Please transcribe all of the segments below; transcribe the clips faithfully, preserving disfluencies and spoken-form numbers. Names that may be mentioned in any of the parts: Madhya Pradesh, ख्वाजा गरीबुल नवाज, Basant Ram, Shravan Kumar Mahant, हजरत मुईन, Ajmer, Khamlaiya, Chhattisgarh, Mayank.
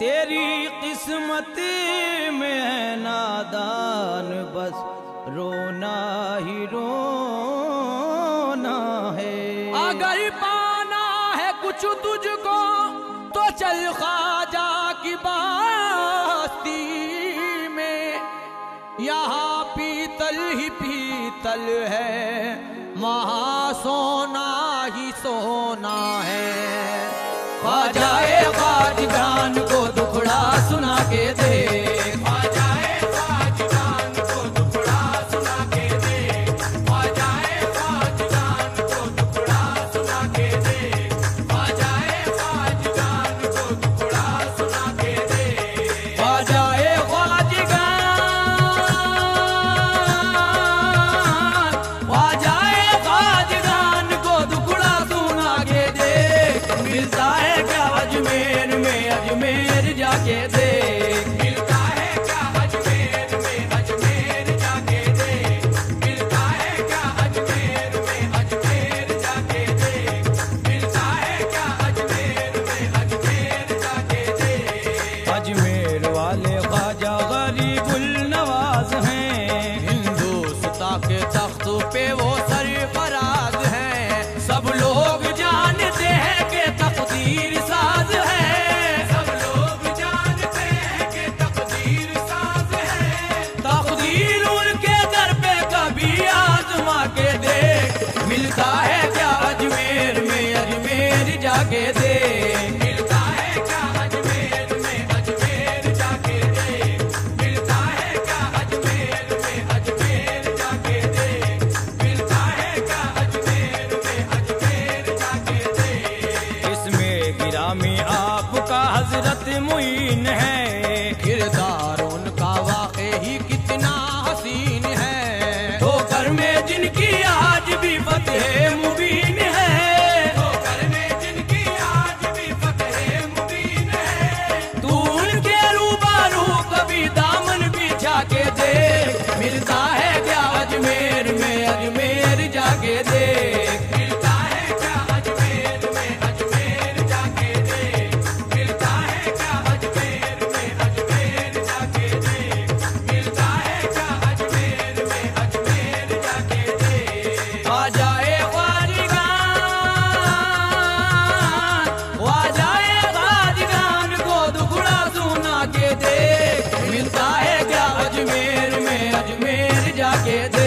तेरी किस्मत में है नादान, बस रोना ही रोना है। अगर पाना है कुछ तुझको तो चल ख्वाजा की बस्ती में, यहाँ पीतल ही पीतल है, वहाँ सोना ही सोना है। ख्वाजाए ख्वाजगान को दुखड़ा सुना के दे, ख्वाजाए ख्वाजगान को दुखड़ा सुना के दे, ख्वाजाए ख्वाजगान को दुखड़ा सुना के दे, ख्वाजाए ख्वाजगान को दुखड़ा सुना के दे। ख्वाजाए ख्वाजगान, ख्वाजाए ख्वाजगान को दुखड़ा सुना के दे। मिलता है अजमेर में अजमेर जाके दे, मिलता है क्या अजमेर में अजमेर जाके दे, मिलता है क्या अजमेर में अजमेर जाके दे, मिलता है क्या अजमेर में अजमेर जाके दे। अजमेर वाले ख्वाजा गरीबुल नवाज हैं, हिंदुस्तां के तख्त पे वो सरफराज हैं। सब लोग जानते हैं कि तकदीर जाके दे, मिलता है क्या अजमेर में अजमेर जाके दे, मिलता है क्या अजमेर में अजमेर जाके दे, मिलता है क्या अजमेर में अजमेर जाके दे। इसमें गिरामी आपका हजरत मुईन है, किरदार उनका वाकई ही कितना हसीन है। तो घर में जिनकी आज भी फतेह मुबीन है, मिलता है क्या अजमेर में अजमेर जाके दे, मिलता है क्या अजमेर में अजमेर जाके दे, मिलता है क्या अजमेर में अजमेर जाके दे, मिलता है क्या अजमेर में अजमेर जाके दे। ख्वाजाए ख्वाजगान, ख्वाजाए ख्वाजगान को दुखड़ा सुना के दे, मिलता है क्या अजमेर अजमेर जाके दे,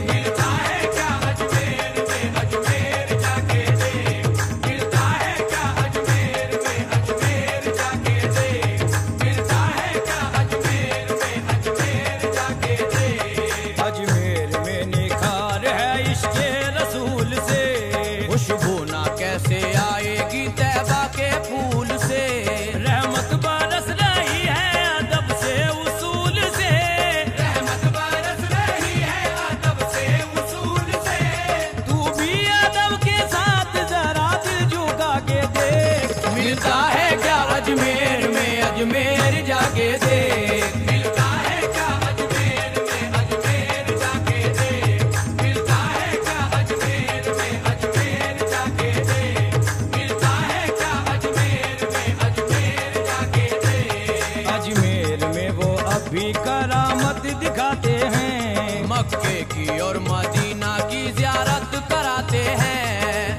मिलता है क्या अजमेर में अजमेर जाके दे, मिलता है क्या अजमेर में अजमेर जाके दे, मिलता है क्या अजमेर में अजमेर जाके दे। अजमेर में निखार है इश्क़े रसूल से, खुशबू ना कैसे आएगी तैबा के फूल से। रहमत बरस रही है अदब से उसूल से, मिलता है क्या अजमेर में अजमेर जाके दे, मिलता है क्या अजमेर में अजमेर जाके दे, मिलता है क्या अजमेर में अजमेर जाके दे, मिलता है क्या अजमेर में अजमेर जाके दे। अजमेर में वो अभी करामत दिखाते हैं, मक्के की और मदीना की ज़ियारत कराते हैं।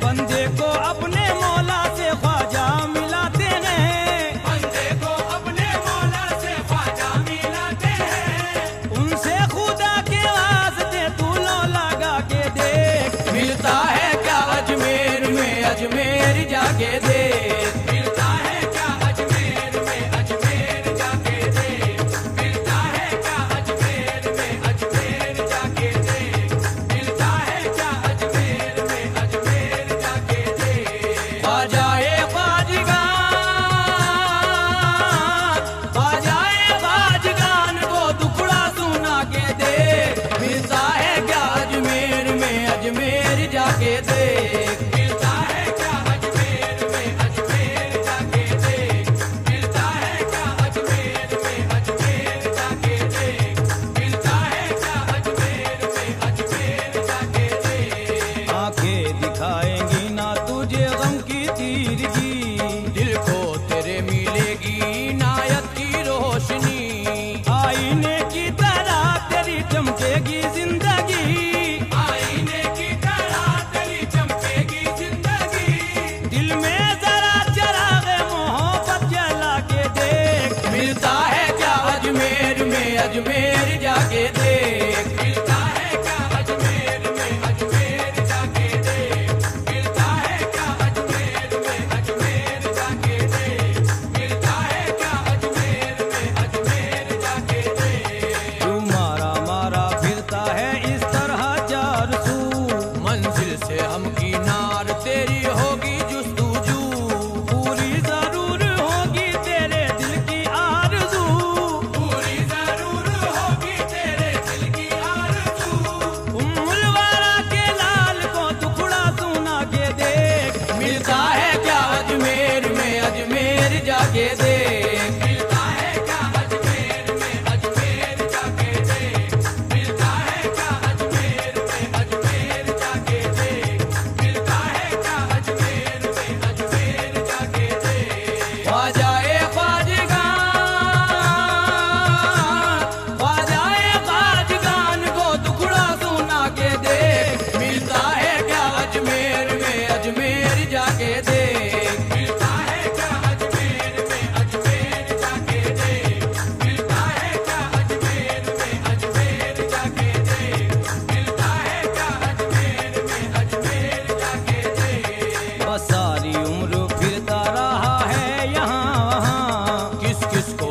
बंदे को अपने मौला से ख्वाजा अजमेर जाके दे, मिलता है क्या अजमेर में अजमेर जाके दे, मिलता है क्या अजमेर में अजमेर जाके दे। किसको